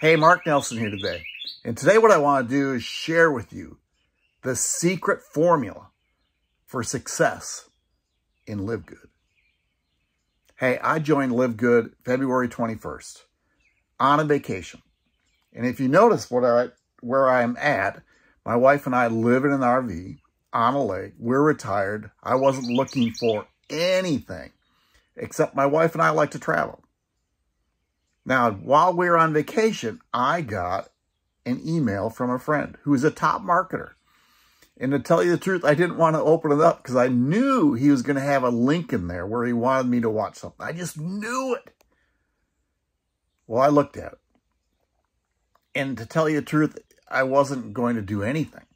Hey, Mark Nelson here today. And today what I want to do is share with you the secret formula for success in LiveGood. Hey, I joined LiveGood February 21st on a vacation. And if you notice where I'm at, my wife and I live in an RV on a lake. We're retired. I wasn't looking for anything except my wife and I like to travel. Now, while we were on vacation, I got an email from a friend who is a top marketer. And to tell you the truth, I didn't want to open it up because I knew he was going to have a link in there where he wanted me to watch something. I just knew it. Well, I looked at it. And to tell you the truth, I wasn't going to do anything.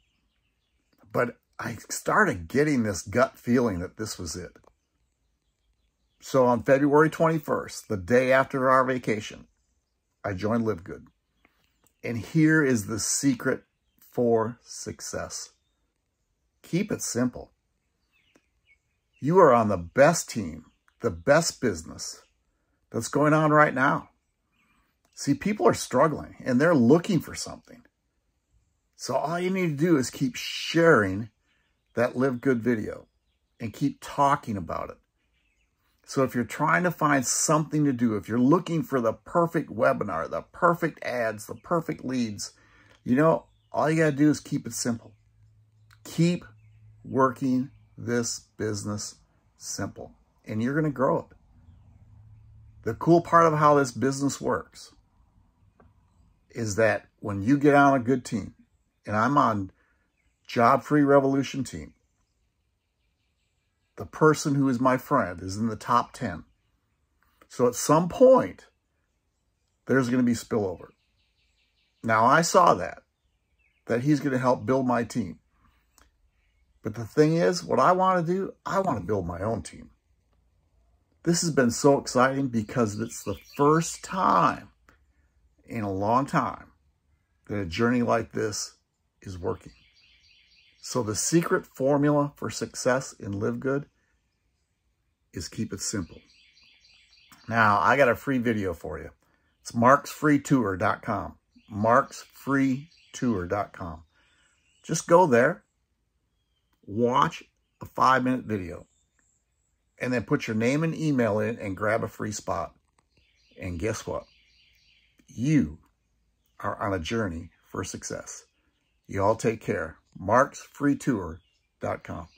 But I started getting this gut feeling that this was it. So on February 21st, the day after our vacation, I joined LiveGood. And here is the secret for success. Keep it simple. You are on the best team, the best business that's going on right now. See, people are struggling and they're looking for something. So all you need to do is keep sharing that LiveGood video and keep talking about it. So if you're trying to find something to do, if you're looking for the perfect webinar, the perfect ads, the perfect leads, you know, all you got to do is keep it simple. Keep working this business simple, and you're going to grow it. The cool part of how this business works is that when you get on a good team, and I'm on Job Free Revolution team, the person who is my friend is in the top 10. So at some point, there's going to be spillover. Now, I saw that he's going to help build my team. But the thing is, what I want to do, I want to build my own team. This has been so exciting because it's the first time in a long time that a journey like this is working. So the secret formula for success in LiveGood is keep it simple. Now, I got a free video for you. It's marksfreetour.com, marksfreetour.com. Just go there, watch a 5-minute video, and then put your name and email in and grab a free spot. And guess what? You are on a journey for success. You all take care. marksfreetour.com